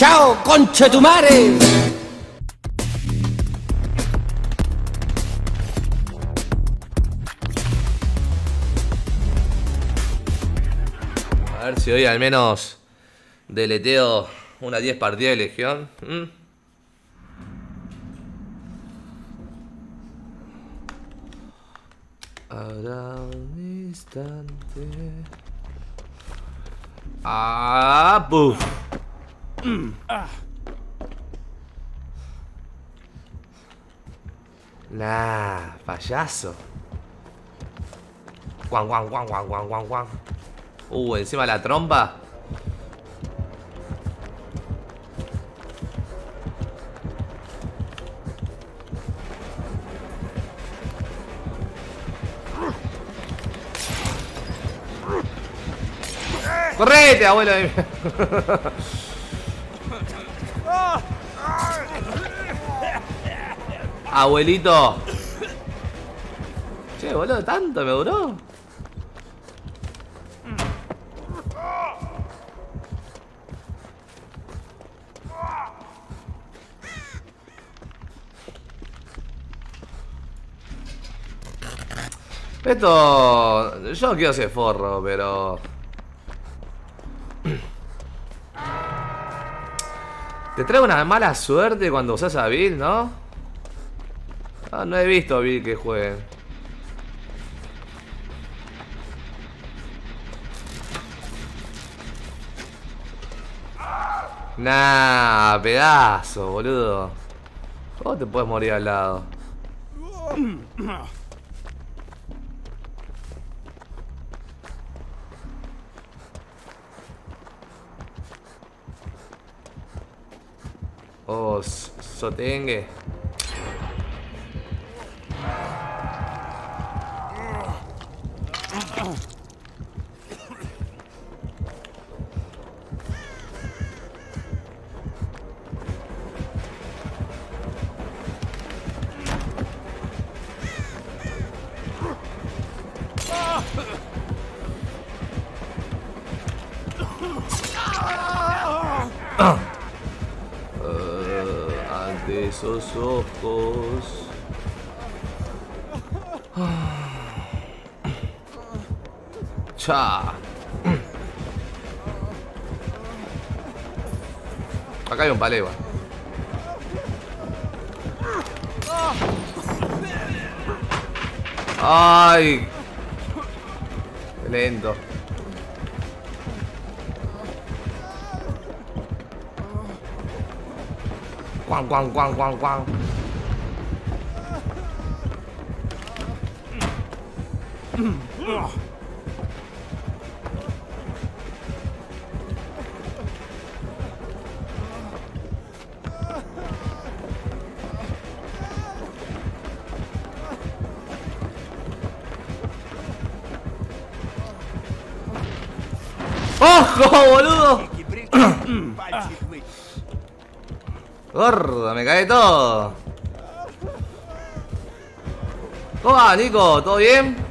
¡Chao, conchetumare! A ver si hoy al menos deleteo unas 10 partidas de Legión. Habrá un instante. ¡Ah! ¡Buf! Nah, payaso. Guan, guan, guan, guan, guan, guan, guan. Encima la trompa. ¡Correte, abuelo de mierda! Abuelito. Che, boludo, tanto me duró. Esto... yo no quiero ser forro, pero... te trae una mala suerte cuando usas a Bill, ¿no? Ah, no he visto a Bill que juegue. Nah, pedazo, boludo. ¿Cómo te puedes morir al lado? Oh, sotengue. Esos ojos. Cha. Acá hay un paleo. Ay, lento. Guan, guan, guan, guan, guan. ¡Ojo, boludo! Gordo, me cae todo. ¿Cómo va, Nico? ¿Todo bien?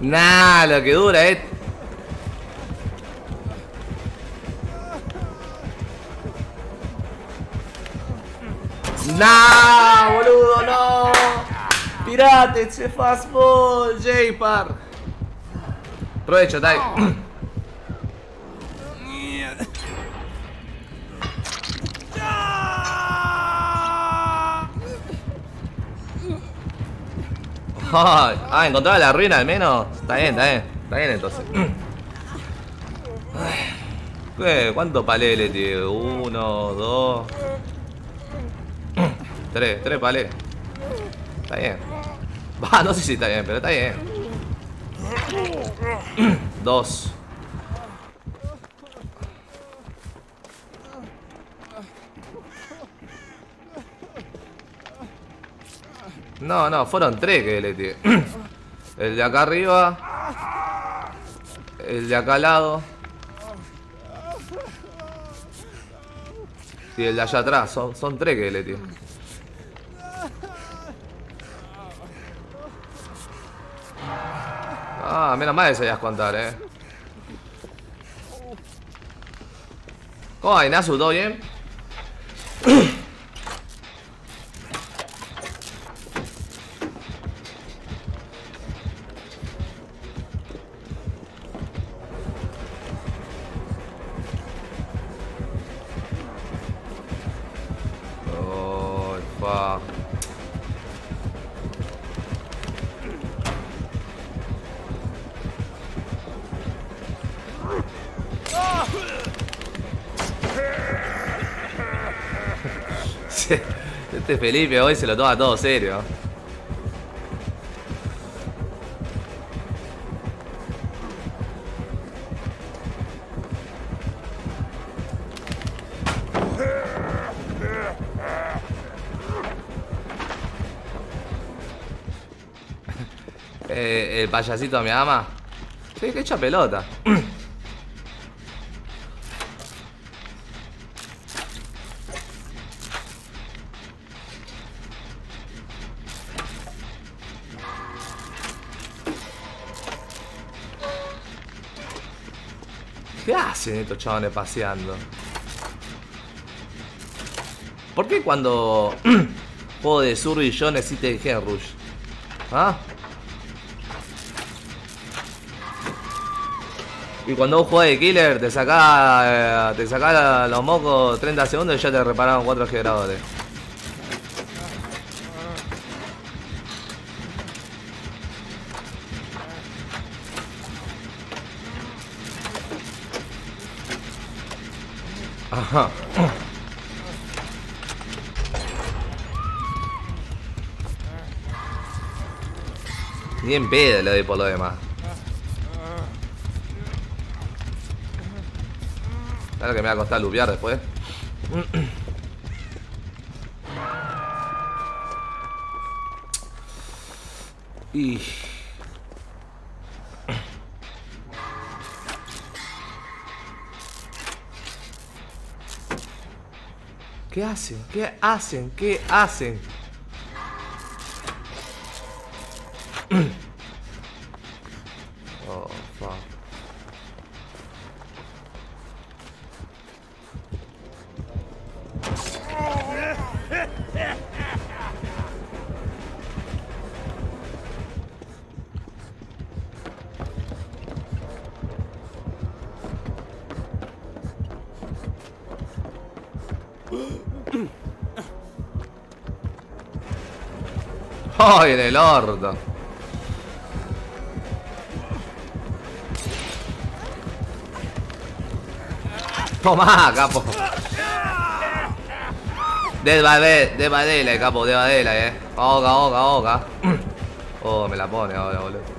Nah, lo que dura es... Nah, boludo, no. Pirate, se fastball, JPAR. Provecho, Tai. Ah, encontraba la ruina al menos. Está bien, está bien. Está bien entonces. ¿Cuántos palés le tiro? 1, 2, 3 palés. Está bien. Va, no sé si está bien, pero está bien. 2. No, no, fueron 3 que le tiré. El de acá arriba, el de acá al lado y el de allá atrás. Son 3 que le tiré. Ah, menos mal que sabías contar, ¿Cómo hay, Nasu? ¿Todo bien? Este Felipe hoy se lo toma todo serio. El payasito a mi ama. Sí, que echa pelota. ¿Qué hacen estos chavales paseando? ¿Por qué cuando juego de surf y yo necesito el Gen Rush? ¿Ah? Y cuando vos jugás de killer te sacás los mocos 30 segundos y ya te repararon 4 generadores. Ajá. Bien pedo le doy por lo demás. Claro que me va a costar lupear después. Y... ¿qué hacen? ¿Qué hacen? ¿Qué hacen? Oh, fuck. ¡Ay, en el orto! ¡Tomá, capo! Dead by Daylight, capo, Dead by Daylight, oca. Oh, me la pone ahora, boludo.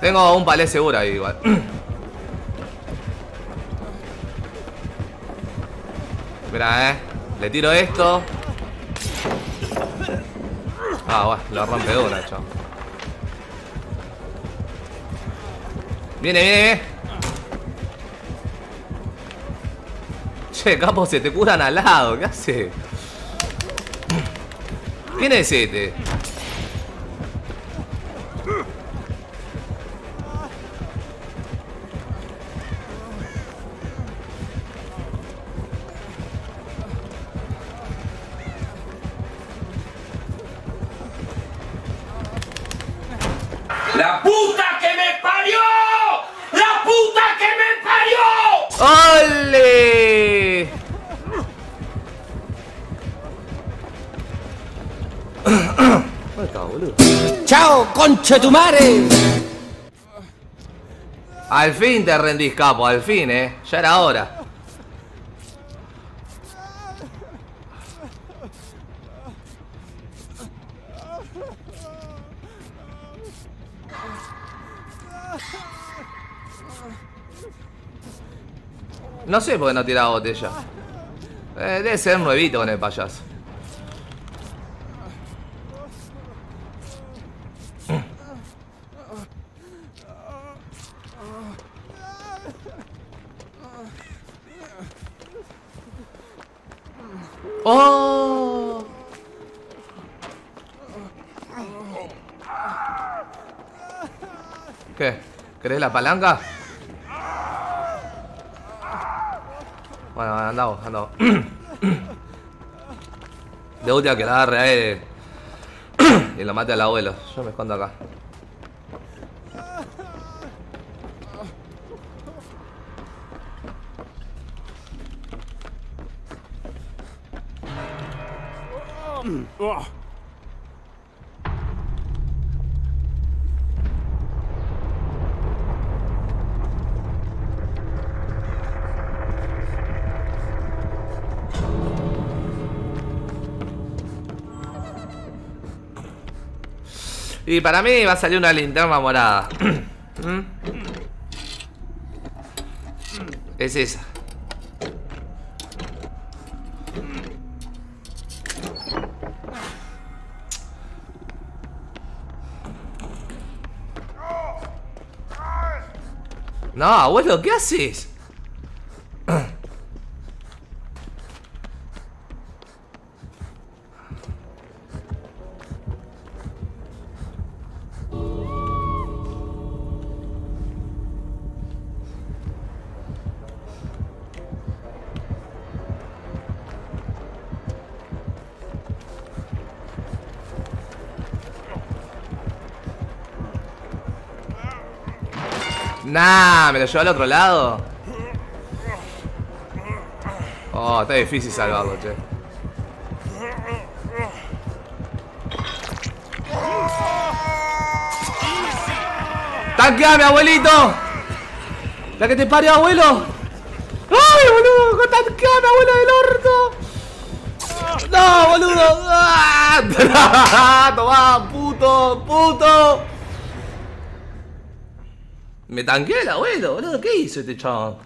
Tengo un palé seguro ahí igual. Mirá, le tiro esto. Ah, bueno, lo rompe de una, chao. Viene. Che, capo, se te curan al lado, ¿qué hace? ¿Quién es este? ¡La puta! ¡Chao, conchetumare! Al fin te rendís, capo, al fin, ya era hora. No sé por qué no tiraba botella. Debe ser nuevito con el payaso. ¡Oh! ¿Qué? ¿Querés la palanca? Bueno, andamos, andamos. De última que la agarre a él y lo mate al abuelo. Yo me escondo acá. Y para mí va a salir una linterna morada. Es esa. No, abuelo, ¿qué haces? Nah, me lo llevó al otro lado. Oh, está difícil salvarlo, che. ¡Tanqueame, abuelito! ¡La que te parió, abuelo! ¡Ay, boludo! ¡Tanqueame, abuelo del orto! ¡No, boludo! ¡Ah! ¡Tomá, puto! ¡Puto! Me tanqueé el abuelo, boludo. ¿Qué hizo este chabón?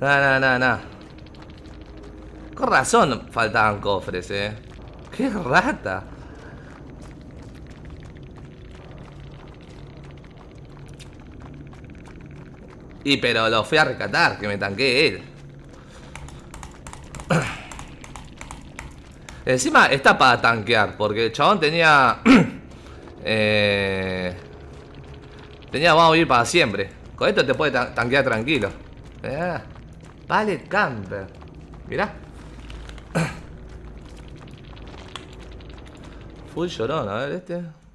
Nah. Con razón faltaban cofres, Qué rata. Y pero lo fui a rescatar, que me tanqueé él. Encima está para tanquear, porque el chabón tenía... tenía vamos a vivir para siempre. Con esto te puede tanquear tranquilo. Vale, camper. Mirá. Full llorón, a ver este.